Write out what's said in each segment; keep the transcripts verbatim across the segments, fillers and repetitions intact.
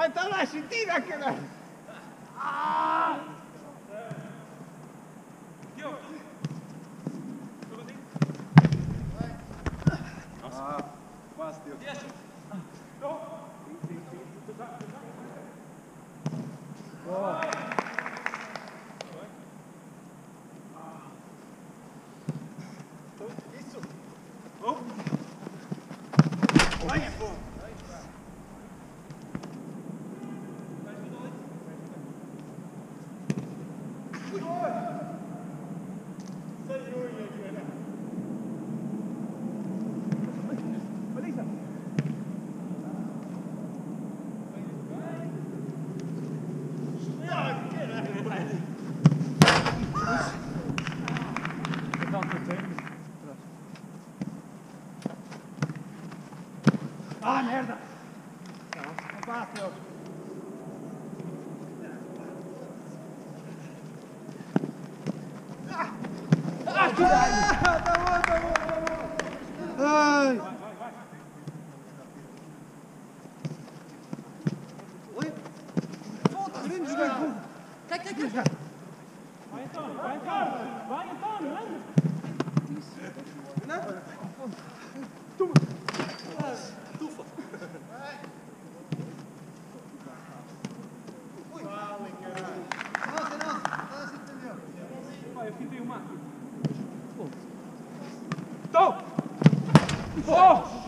Aspetta, lasci, tira anche là. Ah! Ah, basta. No. Oh. Ah, merda! Spazio! Ah, ah, tu dai! Ah, da buono, da buono, da buono! Vai, vai, vai! Ui! Foto, gringi dal culo! Tac, tac, tac! Vai intorno, vai intorno! Vai intorno, vai! Tu! Tufa! Ui! Vale, caralho! Nossa, nossa! Nossa, entendeu? Vai, eu pintei o mato! Tô! Oh!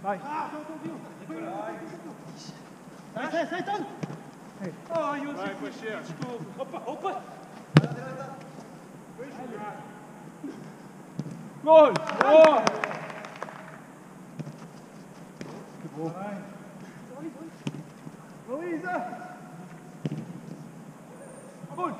Vai! Ah, sai, sai, sai, tanto! Oh, Josef! Vai, Pacheco! Desculpa! Opa, opa! Gol! Boa! Que bom! Luísa! Gol!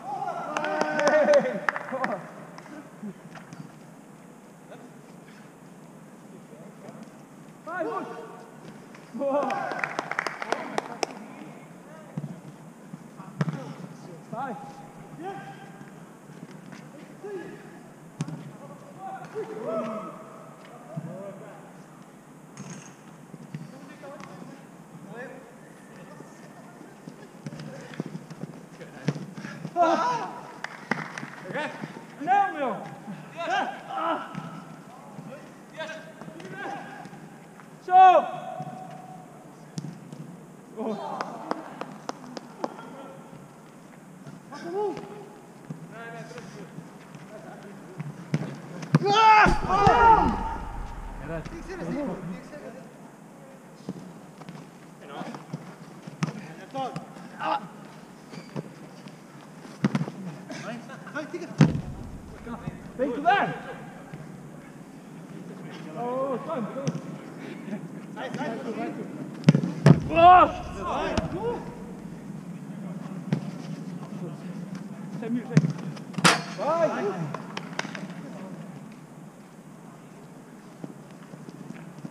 Não, meu! Ah. Show! Oh. Vem tu dar! Oh, sai, sai, sai, sai! Oh! Sai, tu! Sai, meu, sai! Vai!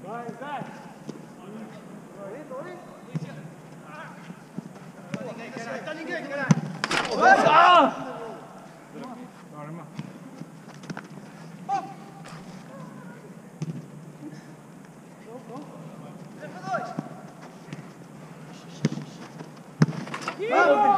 Vai, sai! Oi, oi! Não tá ninguém, caralho! Ah! Vamos!